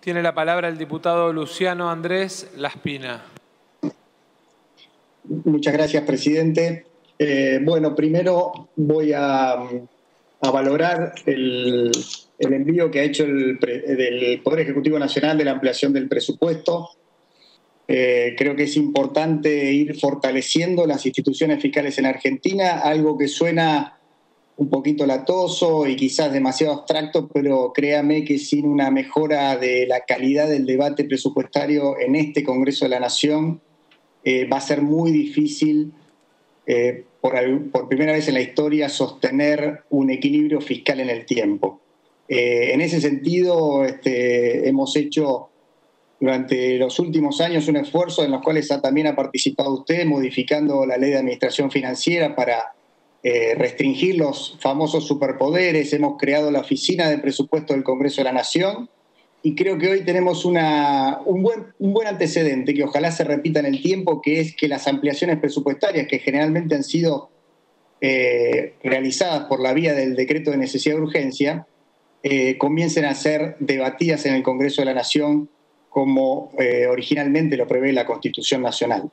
Tiene la palabra el diputado Luciano Andrés Laspina. Muchas gracias, presidente. Bueno, primero voy a valorar el envío que ha hecho del Poder Ejecutivo Nacional de la ampliación del presupuesto. Creo que es importante ir fortaleciendo las instituciones fiscales en Argentina, algo que suena un poquito latoso y quizás demasiado abstracto, pero créame que sin una mejora de la calidad del debate presupuestario en este Congreso de la Nación va a ser muy difícil por primera vez en la historia sostener un equilibrio fiscal en el tiempo. En ese sentido, hemos hecho durante los últimos años un esfuerzo en los cuales también ha participado usted, modificando la Ley de Administración Financiera para restringir los famosos superpoderes. Hemos creado la Oficina de Presupuesto del Congreso de la Nación y creo que hoy tenemos un buen antecedente que ojalá se repita en el tiempo, que es que las ampliaciones presupuestarias que generalmente han sido realizadas por la vía del decreto de necesidad de urgencia, comiencen a ser debatidas en el Congreso de la Nación como originalmente lo prevé la Constitución Nacional.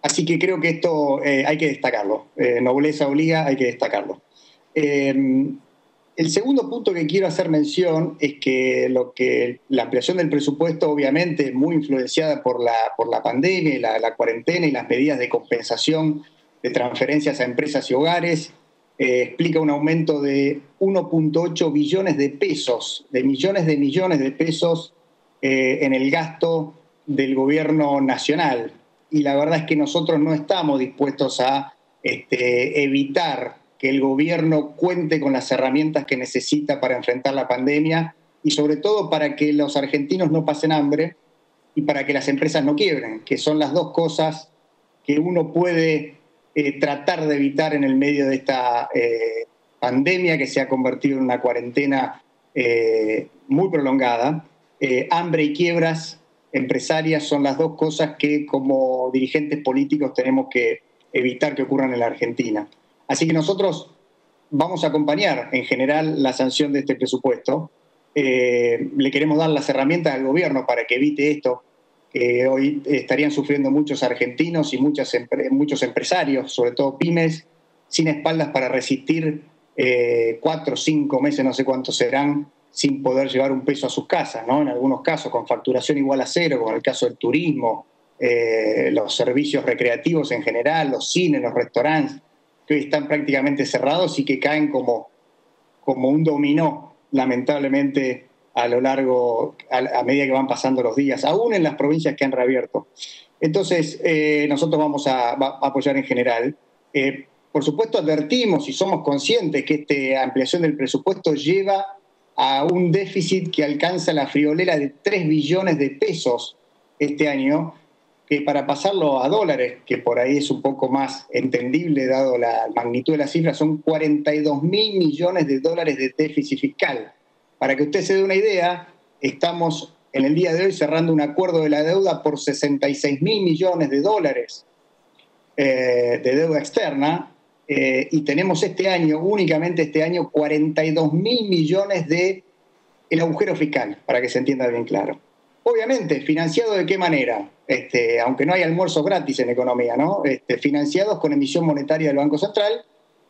Así que creo que esto hay que destacarlo. Nobleza obliga, hay que destacarlo. El segundo punto que quiero hacer mención es que, la ampliación del presupuesto obviamente muy influenciada por la pandemia, y la cuarentena y las medidas de compensación de transferencias a empresas y hogares, explica un aumento de 1.8 billones de pesos, de millones de pesos en el gasto del gobierno nacional. Y la verdad es que nosotros no estamos dispuestos a evitar que el gobierno cuente con las herramientas que necesita para enfrentar la pandemia y sobre todo para que los argentinos no pasen hambre y para que las empresas no quiebren, que son las dos cosas que uno puede tratar de evitar en el medio de esta pandemia que se ha convertido en una cuarentena muy prolongada. Hambre y quiebras empresarias son las dos cosas que como dirigentes políticos tenemos que evitar que ocurran en la Argentina. Así que nosotros vamos a acompañar en general la sanción de este presupuesto. Le queremos dar las herramientas al gobierno para que evite esto, que hoy estarían sufriendo muchos argentinos y muchos empresarios, sobre todo pymes, sin espaldas para resistir 4 o 5 meses, no sé cuántos serán, sin poder llevar un peso a sus casas, ¿no? En algunos casos con facturación igual a cero, como en el caso del turismo, los servicios recreativos en general, los cines, los restaurantes, que hoy están prácticamente cerrados y que caen como un dominó, lamentablemente, a medida que van pasando los días, aún en las provincias que han reabierto. Entonces, nosotros vamos a apoyar en general. Por supuesto, advertimos y somos conscientes que esta ampliación del presupuesto lleva a un déficit que alcanza la friolera de 3 billones de pesos este año, que para pasarlo a dólares, que por ahí es un poco más entendible dado la magnitud de la cifra, son 42 mil millones de dólares de déficit fiscal. Para que usted se dé una idea, estamos en el día de hoy cerrando un acuerdo de la deuda por 66 mil millones de dólares de deuda externa y tenemos este año, únicamente este año, 42 mil millones de el agujero fiscal, para que se entienda bien claro. Obviamente, ¿financiado de qué manera? Aunque no hay almuerzos gratis en economía, ¿no? Financiados con emisión monetaria del Banco Central,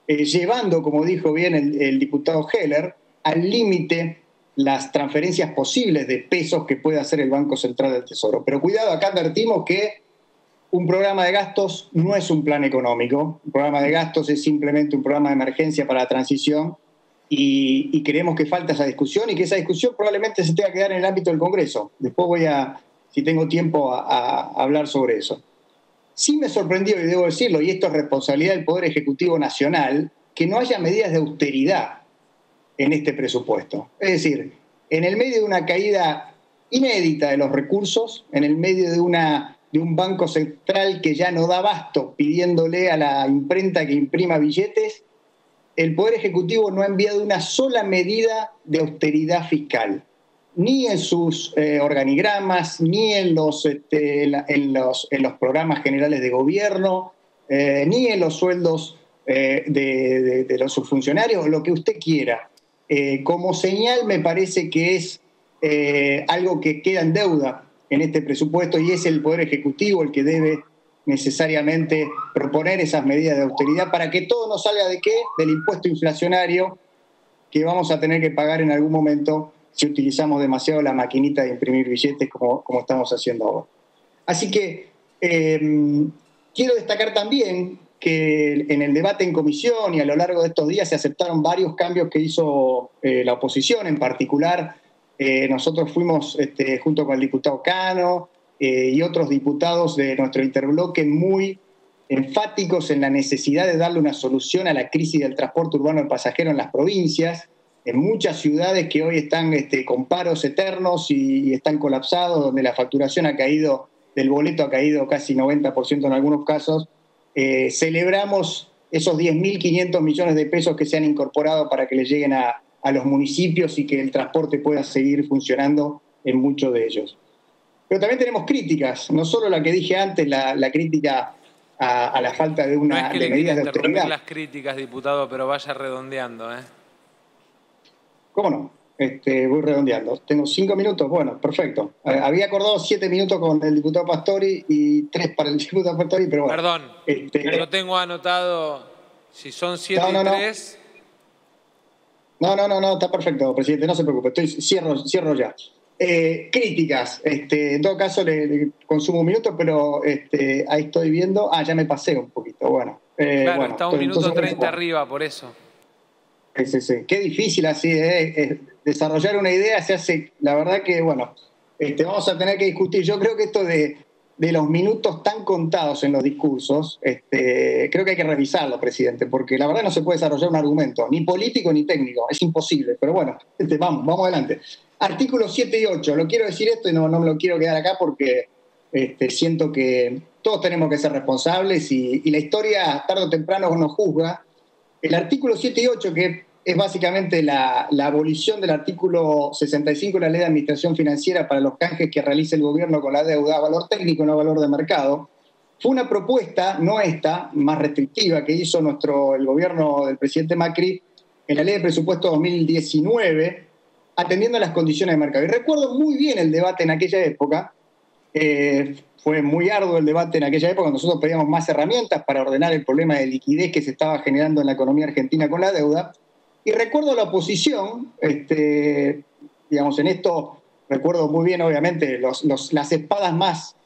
llevando, como dijo bien el diputado Heller, al límite las transferencias posibles de pesos que puede hacer el Banco Central del Tesoro. Pero cuidado, acá advertimos que un programa de gastos no es un plan económico. Un programa de gastos es simplemente un programa de emergencia para la transición y creemos que falta esa discusión y que esa discusión probablemente se tenga que dar en el ámbito del Congreso. Después voy a, si tengo tiempo, a hablar sobre eso. Sí me sorprendió, y debo decirlo, y esto es responsabilidad del Poder Ejecutivo Nacional, que no haya medidas de austeridad en este presupuesto. Es decir, en el medio de una caída inédita de los recursos, en el medio de un Banco Central que ya no da abasto pidiéndole a la imprenta que imprima billetes, el Poder Ejecutivo no ha enviado una sola medida de austeridad fiscal, ni en sus organigramas, ni en los programas generales de gobierno, ni en los sueldos de los subfuncionarios, lo que usted quiera. Como señal me parece que es algo que queda en deuda en este presupuesto, y es el Poder Ejecutivo el que debe necesariamente proponer esas medidas de austeridad para que todo no salga ¿de qué? Del impuesto inflacionario que vamos a tener que pagar en algún momento si utilizamos demasiado la maquinita de imprimir billetes como estamos haciendo ahora. Así que quiero destacar también que en el debate en comisión y a lo largo de estos días se aceptaron varios cambios que hizo la oposición. En particular, nosotros fuimos junto con el diputado Cano y otros diputados de nuestro interbloque muy enfáticos en la necesidad de darle una solución a la crisis del transporte urbano de pasajeros en las provincias, en muchas ciudades que hoy están con paros eternos y están colapsados, donde la facturación ha caído, del boleto ha caído casi 90% en algunos casos. Celebramos esos 10.500 millones de pesos que se han incorporado para que le lleguen a los municipios y que el transporte pueda seguir funcionando en muchos de ellos. Pero también tenemos críticas, no solo la que dije antes, la crítica a la falta de una no es que de medidas de autoridad. Las críticas, diputado, pero vaya redondeando, ¿eh? ¿Cómo no? Voy redondeando. Tengo 5 minutos, bueno, perfecto. Había acordado 7 minutos con el diputado Pastori y 3 para el diputado Pastori, pero bueno. Perdón, no tengo anotado si son 7 no, no, y 3. No, está perfecto, presidente, no se preocupe, cierro ya. Críticas, en todo caso le consumo un minuto, pero ahí estoy viendo, ya me pasé un poquito, bueno. Claro, bueno, está 1 minuto 30 arriba, por eso. Sí. Qué difícil así, desarrollar una idea se hace, la verdad que, bueno, vamos a tener que discutir. Yo creo que esto de los minutos tan contados en los discursos, creo que hay que revisarlo, presidente, porque la verdad no se puede desarrollar un argumento, ni político ni técnico, es imposible, pero bueno, vamos adelante. Artículos 7 y 8, lo quiero decir esto y no me lo quiero quedar acá porque siento que todos tenemos que ser responsables y la historia tarde o temprano nos juzga. El artículo 7 y 8, que es básicamente la abolición del artículo 65 de la Ley de Administración Financiera para los canjes que realice el gobierno con la deuda, valor técnico, no valor de mercado, fue una propuesta, no esta, más restrictiva que hizo el gobierno del presidente Macri en la Ley de Presupuesto 2019, atendiendo a las condiciones de mercado. Y recuerdo muy bien el debate en aquella época, fue muy arduo el debate en aquella época, nosotros pedíamos más herramientas para ordenar el problema de liquidez que se estaba generando en la economía argentina con la deuda. Y recuerdo a la oposición, digamos, en esto recuerdo muy bien, obviamente, las espadas más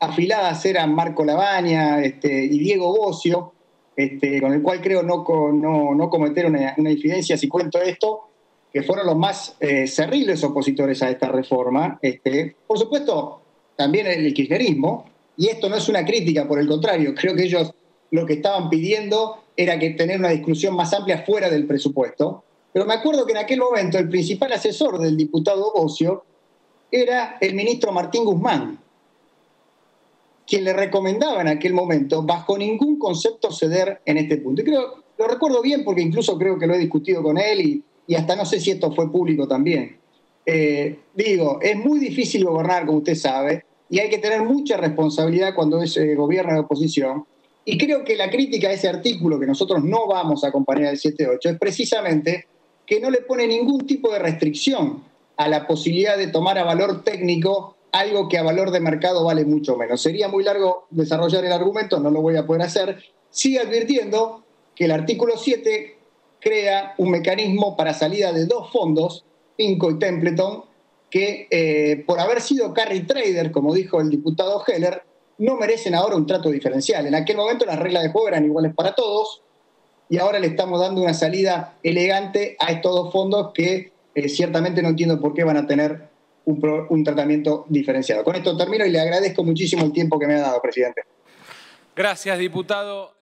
afiladas eran Marco Lavagna y Diego Gossio, con el cual creo no cometer una infidencia si cuento esto, que fueron los más cerriles opositores a esta reforma. Por supuesto, también el kirchnerismo, y esto no es una crítica, por el contrario, creo que ellos lo que estaban pidiendo era que tener una discusión más amplia fuera del presupuesto. Pero me acuerdo que en aquel momento el principal asesor del diputado Gossio era el ministro Martín Guzmán, quien le recomendaba en aquel momento bajo ningún concepto ceder en este punto. Y creo, lo recuerdo bien porque incluso creo que lo he discutido con él y hasta no sé si esto fue público también. Digo, es muy difícil gobernar, como usted sabe, y hay que tener mucha responsabilidad cuando es gobierno de oposición. Y creo que la crítica a ese artículo, que nosotros no vamos a acompañar el 7.8, es precisamente que no le pone ningún tipo de restricción a la posibilidad de tomar a valor técnico algo que a valor de mercado vale mucho menos. Sería muy largo desarrollar el argumento, no lo voy a poder hacer. Sigue advirtiendo que el artículo 7 crea un mecanismo para salida de 2 fondos, PINCO y Templeton, que por haber sido carry trader, como dijo el diputado Heller, no merecen ahora un trato diferencial. En aquel momento las reglas de juego eran iguales para todos y ahora le estamos dando una salida elegante a estos 2 fondos que ciertamente no entiendo por qué van a tener un tratamiento diferenciado. Con esto termino y le agradezco muchísimo el tiempo que me ha dado, presidente. Gracias, diputado.